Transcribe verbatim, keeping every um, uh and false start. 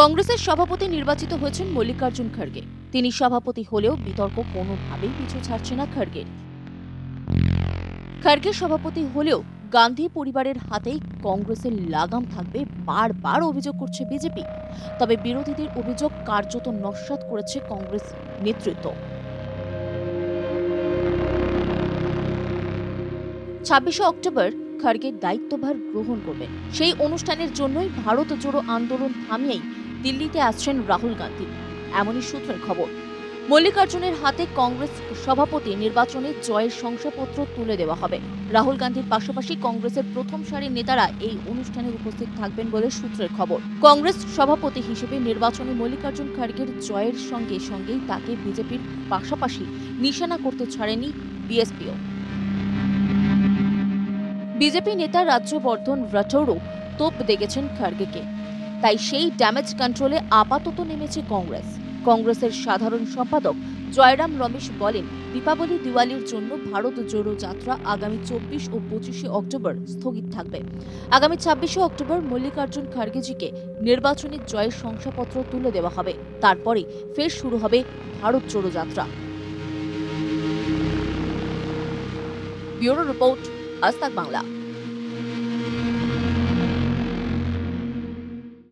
কংগ্রেসের সভাপতি নির্বাচিত হয়েছেন মল্লিকার্জুন খড়গে। তিনি সভাপতি হলেও বিতর্ক কোনোভাবেই পিছু ছাড়ছে না খড়গের। খড়গে সভাপতি হলেও গান্ধী পরিবারের হাতেই কংগ্রেসের লাগাম থাকবে, বারবার অভিযোগ করছে বিজেপি। তবে বিরোধীদের অভিযোগ কার্যত নস্যাৎ করেছে কংগ্রেস নেতৃত্ব। ছাব্বিশে অক্টোবর খড়গে দায়িত্বভার গ্রহণ করবেন। সেই অনুষ্ঠানের জন্যই ভারত জোড়ো আন্দোলন থামিয়েই দিল্লিতে আসছেন রাহুল গান্ধী, এমনই সূত্রের খবর। মল্লিকার্জুনের হাতে কংগ্রেস সভাপতি নির্বাচনে জয়ের শংসাপত্র তুলে দেওয়া হবে। রাহুল গান্ধীর পাশাপাশি কংগ্রেসের প্রথম সারির নেতারা এই অনুষ্ঠানে উপস্থিত থাকবেন বলে সূত্রের খবর। কংগ্রেস সভাপতি হিসেবে নির্বাচনে মল্লিকার্জুন খড়গের জয়ের সঙ্গে সঙ্গেই তাকে বিজেপির পাশাপাশি নিশানা করতে ছাড়েনি বিএসপিও। বিজেপি নেতা রাজ্যবর্ধন রাঠৌরও তোপ দেখেছেন খড়গেকে। তাই সেই ড্যামেজ কন্ট্রোলে আপাতত নেমেছে কংগ্রেস। কংগ্রেসের সাধারণ সম্পাদক জয়রাম রমেশ বলেন, দীপাবলি দিওয়ালির জন্য ভারত জোড়ো যাত্রা আগামী চব্বিশ ও পঁচিশে অক্টোবর স্থগিত থাকবে। আগামী ছাব্বিশে অক্টোবর মল্লিকার্জুন খড়গেজিকে নির্বাচনী জয়ের শংসাপত্র তুলে দেওয়া হবে। তারপরে ফের শুরু হবে ভারত জোড়ো যাত্রা। ব্যুরো রিপোর্ট, আজ তাক বাংলা।